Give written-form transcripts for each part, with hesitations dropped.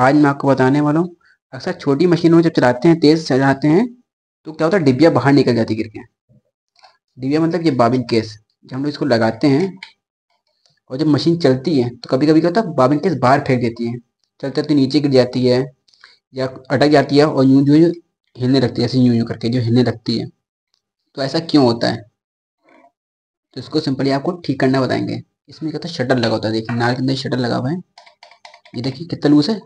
आज मैं आपको बताने वाला हूँ, अक्सर छोटी मशीनों में जब चलाते हैं, तेज चलाते हैं, तो क्या होता है, डिबिया बाहर निकल जाती गिर के। डिबिया मतलब ये बॉबिन केस, जब हम लोग इसको लगाते हैं और जब मशीन चलती है तो कभी कभी क्या होता है, बॉबिन केस बाहर फेंक देती है। चलते तो नीचे गिर जाती है या अटक जाती है और यूं यूं हिलने लगती है, ऐसे यूं यूं करके जो हिलने लगती है। तो ऐसा क्यों होता है, तो इसको सिंपली आपको ठीक करना बताएंगे। इसमें क्या होता है, शटर लगा होता है। देखिए नाल के अंदर शटर लगा हुआ है, ये देखिए कितना लूज है।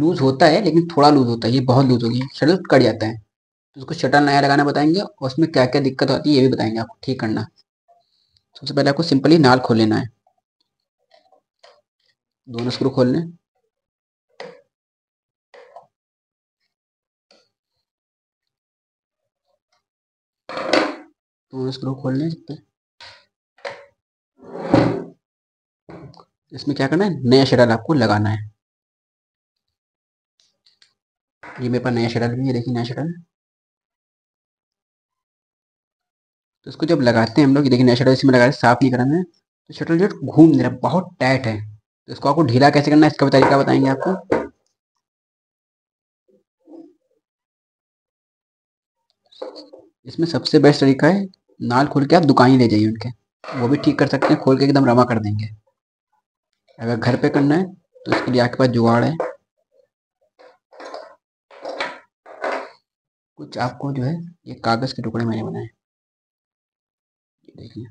लूज होता है लेकिन थोड़ा लूज होता है, ये बहुत लूज होगी, शटर कट जाता है। तो उसको शटर नया लगाना बताएंगे और उसमें क्या क्या दिक्कत होती है ये भी बताएंगे आपको ठीक करना। सबसे पहले आपको सिंपली नाल खोल लेना है, दोनों स्क्रू खोल लें। इसमें क्या करना है, नया शटल आपको लगाना है। ये मेरे पास नया शटल भी है, देखिए नया शटल। तो इसको जब लगाते हैं हम लोग, देखिए नया शटल इसमें लगा रहे, साफ नहीं करना है। तो शटल जो घूम दे रहा है, बहुत टाइट है। तो इसको आपको ढीला कैसे करना है इसका तरीका बताएंगे आपको। इसमें सबसे बेस्ट तरीका है नाल खोल के आप दुकान ही ले जाइए उनके, वो भी ठीक कर सकते हैं, खोल के एकदम रमा कर देंगे। अगर घर पे करना है तो इसके लिए आपके पास जुगाड़ है, कुछ आपको जो है ये कागज के टुकड़े मैंने बनाए। देखिए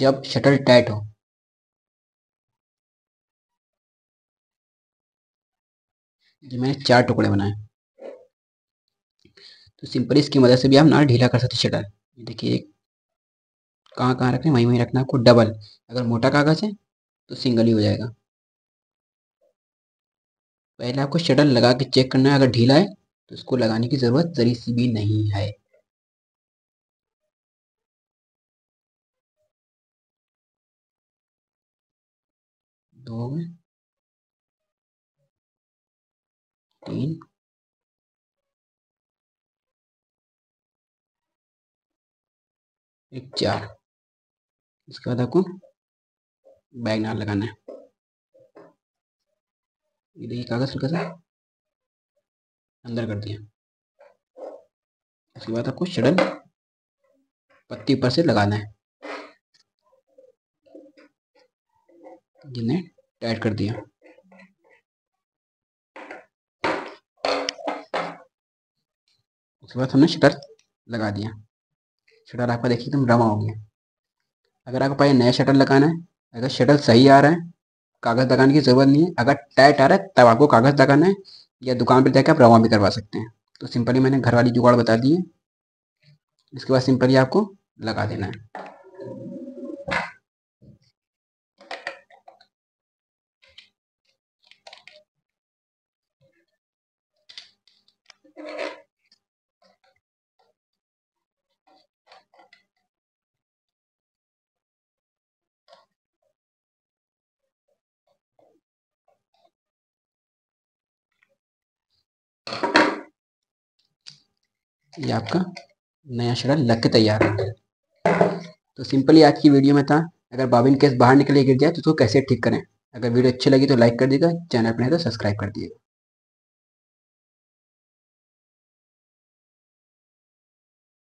जब शटल टाइट हो, ये मैंने 4 टुकड़े बनाए। तो सिंपली इसकी मदद से भी आप नाल ढीला कर सकते शटर। ये देखिए कहाँ रखना है, वहीं रखना आपको डबल। अगर मोटा कागज है तो सिंगल ही हो जाएगा। पहले आपको शटर लगा के चेक करना है, अगर ढीला है तो इसको लगाने की ज़रूरत जरी सी भी नहीं है। दो 3 एक 4। इसके बाद आपको बैग नाल लगाना है। ये देखिए कागज हल्का सा अंदर कर दिया। उसके बाद आपको शटल पत्ती ऊपर से लगाना है, जिन्हें टाइट कर दिया। उसके बाद हमने शटर लगा दिया, शटर आपका देखिए एकदम रमा हो गया। अगर आपको पहले नया शटर लगाना है, अगर शटर सही आ रहा है, कागज़ लगाने की ज़रूरत नहीं है। अगर टाइट आ रहा है तब आपको कागज़ लगाना है, या दुकान पर जाकर आप रवा भी करवा सकते हैं। तो सिंपली मैंने घर वाली जुगाड़ बता दी है। इसके बाद सिंपली आपको लगा देना है। ये आपका नया शटल लग के तैयार हो गया। तो सिंपली आज की वीडियो में था, अगर बॉबिन केस बाहर निकले गिर जाए तो उसको कैसे ठीक करें। अगर वीडियो अच्छी लगी तो लाइक कर दीजिएगा, चैनल पर नहीं तो सब्सक्राइब कर दीजिएगा।